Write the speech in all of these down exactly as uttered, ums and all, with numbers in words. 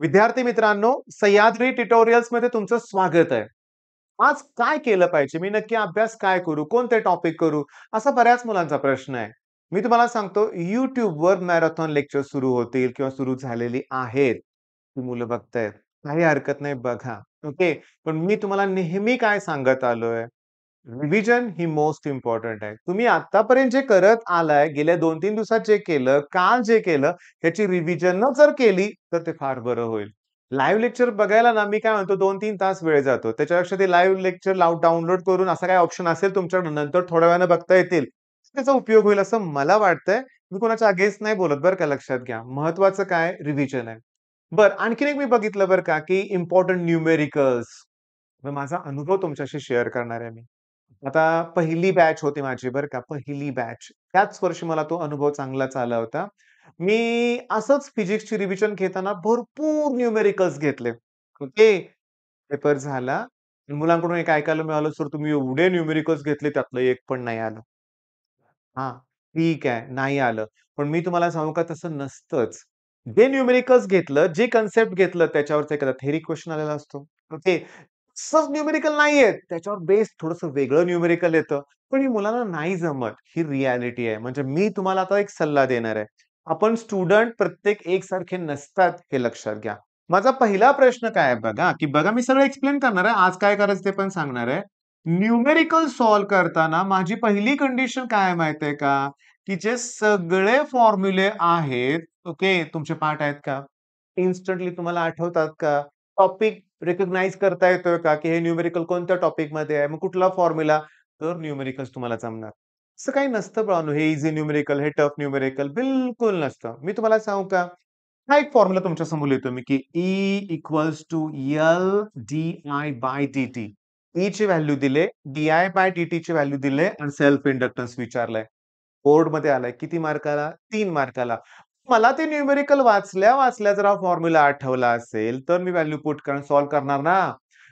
विद्यार्थी मित्रांनो, सह्याद्री ट्युटोरियल्स मध्ये तुमचं स्वागत आहे। आज काय केलं पाहिजे, मी नक्की अभ्यास काय करू, कोणते टॉपिक करू, असा बऱ्याच मुलांचा प्रश्न आहे। मी तुम्हाला सांगतो, युट्यूबवर मॅरेथॉन लेक्चर सुरू होतील किंवा सुरू झालेली आहेत, ती मुलं बघतायत, काही हरकत नाही, बघा ओके। पण मी तुम्हाला नेहमी काय सांगत आलोय, रिव्हिजन ही मोस्ट इम्पॉर्टंट आहे। तुम्ही आतापर्यंत जे करत आलाय, गेल्या दोन तीन दिवसात जे केलं, काल जे केलं, त्याची रिव्हिजन न जर केली तर ते फार बरं होईल। लाईव्ह लेक्चर बघायला ना मी काय म्हणतो, दोन तीन तास वेळ जातो, त्याच्यापेक्षा ते लाईव्ह लेक्चर लाव डाउनलोड करून असा काय ऑप्शन असेल तुमच्याकडे, नंतर थोड्या वेळानं बघता येतील, त्याचा उपयोग होईल असं मला वाटतंय। मी कोणाच्या अगेन्स्ट नाही बोलत बरं का, लक्षात घ्या। महत्वाचं काय, रिव्हिजन आहे। बरं, आणखीन एक मी बघितलं बरं का की इम्पॉर्टंट न्यूमेरिकल्स, माझा अनुभव तुमच्याशी शेअर करणार आहे मी। आता पहिली बॅच होती माझी बरं का, पहिली बॅच, त्याच वर्षी मला तो अनुभव चांगलाच आला होता। मी असंच फिजिक्सची रिव्हिजन घेताना भरपूर न्यूमेरिकल्स घेतले ओके। पेपर झाला, मुलांकडून एक ऐकायला मिळालं, सर तुम्ही एवढे न्यूमेरिकल्स घेतले त्यातलं एक पण नाही आलं। हा ठीक आहे, नाही आलं, पण मी तुम्हाला सांगू का, तसं नसतंच। जे न्यूमेरिकल्स घेतलं, जे कन्सेप्ट घेतलं, त्याच्यावरच एखादा थेरी क्वेश्चन आलेला असतो ओके। सहज न्यूमेरिकल नाहीये, त्याच्यावर बेस थोडंसं वेगळं न्यूमेरिकल येतं, पण ही मुलांना नाही जमत, ही रियालिटी आहे। म्हणजे मी तुम्हाला आता एक सल्ला देणार आहे, आपण स्टुडंट प्रत्येक एकसारखे नसतात हे लक्षात घ्या। माझा पहिला प्रश्न काय आहे बघा, की बघा मी सगळं एक्सप्लेन करणार आहे, आज काय करायचं ते पण सांगणार आहे। न्यूमेरिकल सॉल्व्ह करताना माझी पहिली कंडिशन काय माहितीये का, की जे सगळे फॉर्म्युले आहेत ओके, तुमचे पाठ आहेत का, इन्स्टंटली तुम्हाला आठवतात का, टॉपिक रिकग्नाइज करता येतोय का, की हे न्यूमेरिकल कोणत्या टॉपिक मध्ये आहे, मग कुठला फॉर्म्युला, तर न्यूमेरिकल्स तुम्हाला जमणार। असं काही नसतं बाळांनो, हे इझी न्यूमेरिकल, हे टफ न्यूमेरिकल, बिलकुल नसतं। मी तुम्हाला सांगू का, हा एक फॉर्म्युला तुमच्या समोर लिहितो मी, की E equals to L D I by D T. E ची व्हॅल्यू दिले, D I by D T ची व्हॅल्यू दिले, आणि सेल्फ इंडक्टन्स विचारलाय, बोर्ड मध्ये आलाय। किती मार्काला, तीन मार्काला। मला ते न्यूमेरिकल वाचल्या वाचल्या जर हा फॉर्म्युला आठवला असेल तर मी व्हॅल्यू पुट करून सॉल्व्ह करणार ना,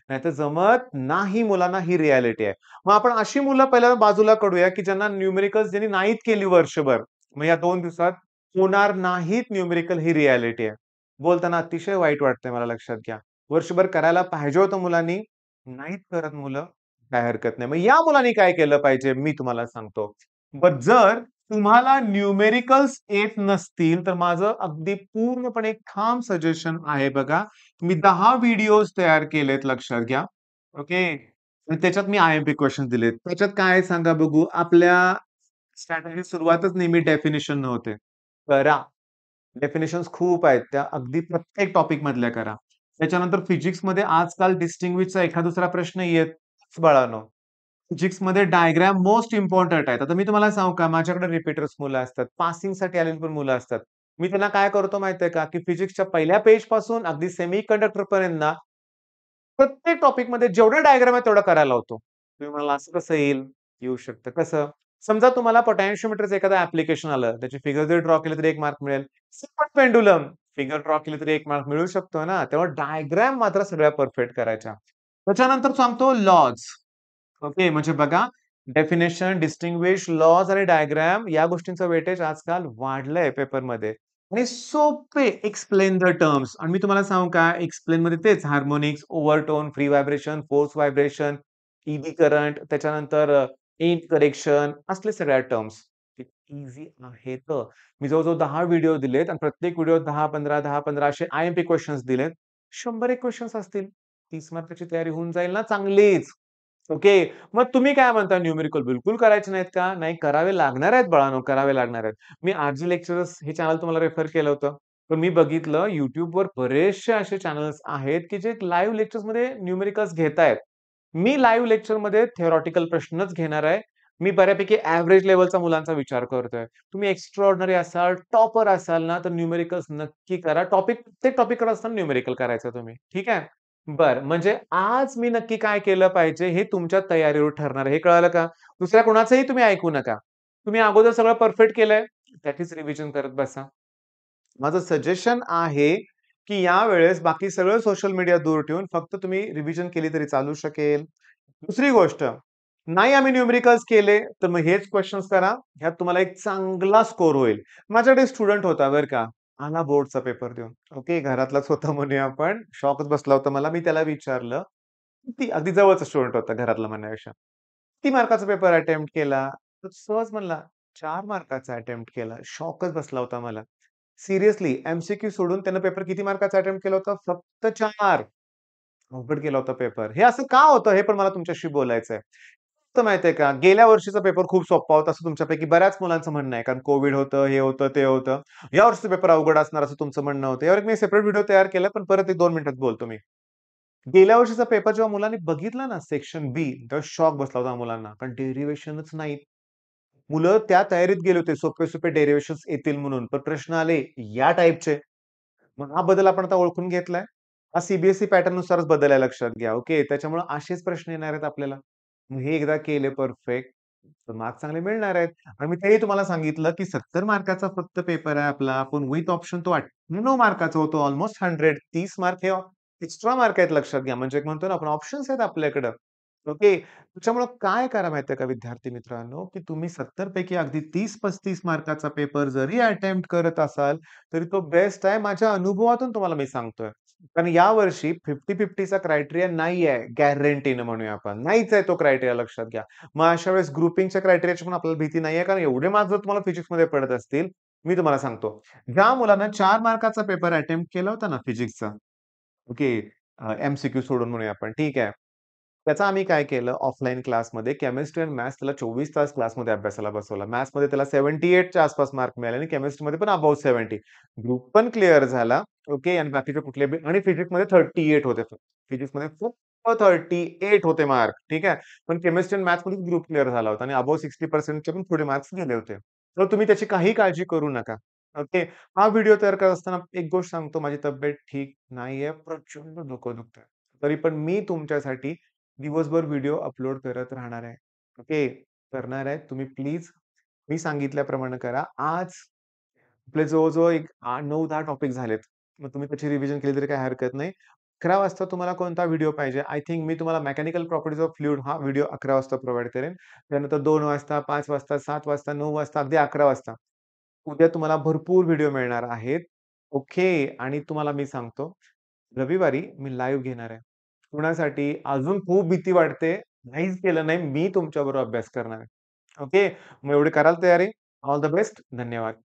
नाही तर जमत नाही मुलांना, ही रियालिटी आहे। मग आपण अशी मुलं पहिल्यांदा बाजूला काढूया की ज्यांना न्यूमेरिकल्स ज्यांनी नाहीत केली वर्षभर, मग या दोन दिवसात होणार नाहीत न्यूमेरिकल, ही रियालिटी आहे। बोलताना अतिशय वाईट वाटतंय मला, लक्षात घ्या। वर्षभर करायला पाहिजे होतं मुलांनी, नाहीत करत मुलं, काय हरकत नाही। मग या मुलांनी काय केलं पाहिजे मी तुम्हाला सांगतो। बट जर तुम्हाला न्यूमेरिकल्स येत नसतील तर माझं अगदी पूर्णपणे ठाम सजेशन आहे बघा, मी दहा व्हिडिओज तयार केलेत, लक्षात घ्या ओके। त्याच्यात मी आय एम पी क्वेश्चन दिलेत, त्याच्यात काय सांगा बघू। आपल्या स्ट्रॅटेजी सुरुवातच नेहमी डेफिनेशन नव्हते, करा डेफिनेशन खूप आहेत त्या, अगदी प्रत्येक टॉपिक मधल्या करा। त्याच्यानंतर फिजिक्समध्ये आजकाल डिस्टिंग्विशचा एखाद दुसरा प्रश्न येत बाळांनो, फिजिक्स मध्ये डायग्राम मोस्ट इम्पॉर्टंट आहेत। आता मी तुम्हाला सांगू का, माझ्याकडे रिपीटर्स मुलं असतात, पासिंगसाठी आलेली पण मुलं असतात। मी त्यांना काय करतो माहितीये का, की फिजिक्सच्या पहिल्या पेज पासून अगदी सेमी कंडक्टर पर्यंत ना प्रत्येक टॉपिक मध्ये जेवढं डायग्राम आहे तेवढं करायला होतो। तुम्ही म्हणाला असं कसं येईल, येऊ शकतं कसं, समजा तुम्हाला पोटॅन्शिओमीटरचं एखादं ऍप्लिकेशन आलं, त्याची फिगर जरी ड्रॉ केली तरी एक मार्क मिळेल, सिम्पल पेंडुलम फिगर ड्रॉ केली तरी एक मार्क मिळू शकतो ना, तेव्हा डायग्राम मात्र सगळ्या परफेक्ट करायच्या। त्याच्यानंतर सांगतो लॉज ओके okay, म्हणजे बघा डेफिनेशन, डिस्टिंग्विश, लॉज आणि डायग्राम या गोष्टींचं वेटेज आजकाल वाढलंय पेपरमध्ये, आणि सोपे एक्सप्लेन द टर्म्स। आणि मी तुम्हाला सांगू का, एक्सप्लेन मध्ये तेच harmonics, overtone, free vibration, force vibration, eddy current, त्याच्यानंतर एंड करेक्शन, असले सगळ्या टर्म्स इझी आहेत। मी जवळजवळ दहा व्हिडिओ दिलेत आणि प्रत्येक व्हिडिओ दहा पंधरा दहा पंधरा असे आय एम पी क्वेश्चन्स दिलेत, शंभर एक क्वेश्चन्स असतील, तीस मार्काची तयारी होऊन जाईल ना चांगलीच ओके okay. मग तुम्ही काय म्हणता, न्यूमेरिकल बिलकुल करायचे नाहीत का, नाही करावे लागणार आहेत बाळांनो, करावे लागणार आहेत। मी आरजी लेक्चरर्स हे चॅनल तुम्हाला रेफर केलं होतं, पण मी बघितलं युट्यूबवर बरेचसे असे चॅनल्स आहेत की जे लाईव्ह लेक्चर्समध्ये न्यूमेरिकल्स घेतायत। मी लाईव्ह लेक्चरमध्ये थेरॉटिकल प्रश्नच घेणार आहे, मी बऱ्यापैकी ऍव्हरेज लेवलचा मुलांचा विचार करतोय। तुम्ही एक्स्ट्रॉर्डनरी असाल, टॉपर असाल ना, तर न्यूमेरिकल्स नक्की करा, टॉपिक प्रत्येक टॉपिकवर असताना न्यूमेरिकल करायचं तुम्ही, ठीक आहे। बर, म्हणजे आज मी नक्की काय केलं पाहिजे हे तुमच्या तयारीवर ठरणार, हे कळालं का। दुसऱ्या कोणाचंही तुम्ही ऐकू नका, तुम्ही अगोदर सगळं परफेक्ट केलंय त्याचीच रिव्हिजन करत बसा। माझं सजेशन आहे की यावेळेस बाकी सगळं सोशल मीडिया दूर ठेवून फक्त तुम्ही रिव्हिजन केली तरी चालू शकेल। दुसरी गोष्ट, नाही आम्ही न्यूमेरिकल्स केले तर मग हेच क्वेश्चन्स करा, ह्यात तुम्हाला एक चांगला स्कोर होईल। माझ्याकडे स्टुडंट होता बरं का, आला बोर्डचा पेपर देऊन. ओके, घरातलाच होता म्हणूया आपण. शॉकच बसला होता मला. मी त्याला विचारलं, ती अगदी जवळचा स्टुडंट होता घरातला म्हणण्यापेक्षा. ती मार्काचा पेपर अटेम्प्ट केला. तो सहज म्हणला चार मार्काचा अटेम्प्ट केला. शॉकच बसला होता मला. सिरियसली एमसीक्यू सोडून त्यानं पेपर किती मार्काचा अटेम्प्ट केला होता? फक्त चार. अवघड केला होता पेपर. हे असं का होतं हे पण मला तुमच्याशी बोलायचंय. तर माहितीये का, गेल्या वर्षीचा पेपर खूप सोपा होता असं तुमच्यापैकी बऱ्याच मुलांचं म्हणणं आहे, कारण कोविड होतं, हे होतं, ते होतं. या वर्षीचा पेपर अवघड असणार असं तुमचं म्हणणं होतं. यावर एक मी सेपरेट व्हिडिओ तयार केला, पण परत एक दोन मिनिटात बोलतो मी. गेल्या वर्षीचा पेपर जेव्हा मुलांनी बघितला ना, सेक्शन बी, तेव्हा शॉक बसला होता मुलांना, कारण डेरिव्हेशनच नाहीत. मुलं त्या तयारीत गेले होते सोपे सोपे डेरिव्हेशन येतील म्हणून, पण प्रश्न आले या टाईपचे. मग हा बदल आपण आता ओळखून घेतलाय. हा सीबीएसई पॅटर्न नुसारच बदल आहे, लक्षात घ्या. ओके, त्याच्यामुळे असेच प्रश्न येणार आहेत आपल्याला. मग हे एकदा केले परफेक्ट तर मार्क्स चांगले मिळणार आहेत. आणि मी तेही तुम्हाला सांगितलं की सत्तर मार्काचा फक्त पेपर आहे आपला. आपण विथ ऑप्शन तो अठ्ठ्याण्णव मार्काचा होतो, ऑलमोस्ट हंड्रेड. तीस मार्क हे एक्स्ट्रा मार्क आहेत, लक्षात घ्या. म्हणजे एक म्हणतो ना आपण, ऑप्शन्स आहेत आपल्याकडं. ओके, त्याच्यामुळे काय करा माहितीये का विद्यार्थी मित्रांनो, की तुम्ही सत्तर पैकी अगदी तीस पस्तीस मार्काचा पेपर जरी अटेम्प्ट करत असाल तरी तो बेस्ट आहे. माझ्या अनुभवातून तुम्हाला मी सांगतोय, कारण यावर्षी फिफ्टी फिफ्टीचा क्रायटेरिया नाही आहे गॅरंटीनं म्हणूया आपण. नाहीच आहे तो क्रायटेरिया, लक्षात घ्या. मग अशा वेळेस ग्रुपिंगच्या क्रायटेरियाची पण आपल्याला भीती नाही आहे, कारण एवढे मार्क्स जर तुम्हाला फिजिक्समध्ये पडत असतील. मी तुम्हाला सांगतो, ज्या मुलांना चार मार्काचा पेपर अटेम्प्ट केला होता ना फिजिक्सचा, ओके, एमसीक्यू सोडून म्हणूया आपण, ठीक आहे, त्याचा आम्ही काय केलं, ऑफलाईन क्लासमध्ये केमिस्ट्री आणि मॅथ्स त्याला चोवीस तास क्लासमध्ये अभ्यासाला बसवला. मॅथ्समध्ये त्याला सेव्हन्टी एटच्या आसपास मार्क मिळाले आणि केमिस्ट्रीमध्ये पण अबाउट सेव्हन्टी. ग्रुप पण क्लिअर झाला. ओके, आणि बाकीचे कुठले बी, आणि फिजिक्समध्ये थर्टी एट होते. फिजिक्समध्ये फक्त थर्टी एट होते मार्क, ठीक आहे. पण केमिस्ट्री आणि मॅथ्समध्ये ग्रुप क्लिअर झाला होता आणि अबाउट सिक्स्टी पर्सेंटच्या पण पुढे मार्क्स गेले होते. तर तुम्ही त्याची काही काळजी करू नका. ओके, हा व्हिडिओ तयार करत असताना एक गोष्ट सांगतो, माझी तब्येत ठीक नाहीये, प्रचंड डोकं दुखतं, तरी पण मी तुमच्यासाठी दिवसभर व्हिडिओ अपलोड करत राहणार आहे. ओके, करणार आहे. तुम्ही प्लीज मी सांगितल्याप्रमाणे करा. आज आपले जवळजवळ एक नऊ दहा टॉपिक झालेत. मग तुम्ही त्याची रिव्हिजन केली तरी काही हरकत नाही. अकरा वाजता तुम्हाला कोणता व्हिडिओ पाहिजे, आय थिंक मी तुम्हाला मेकॅनिकल प्रॉपर्टीज ऑफ फ्लुइड हा व्हिडिओ अकरा वाजता प्रोव्हाइड करेन. त्यानंतर दोन वाजता, पाच वाजता, सात वाजता, नऊ वाजता, अगदी अकरा वाजता. उद्या तुम्हाला भरपूर व्हिडिओ मिळणार आहेत. ओके, आणि तुम्हाला मी सांगतो, रविवारी मी लाईव्ह घेणार आहे. कुणासाठी अजून खूप भीती वाटते, नाहीच केलं नाही, मी तुमच्याबरोबर अभ्यास करणार आहे. ओके, मग एवढे कराल तयारी. All the best. धन्यवाद.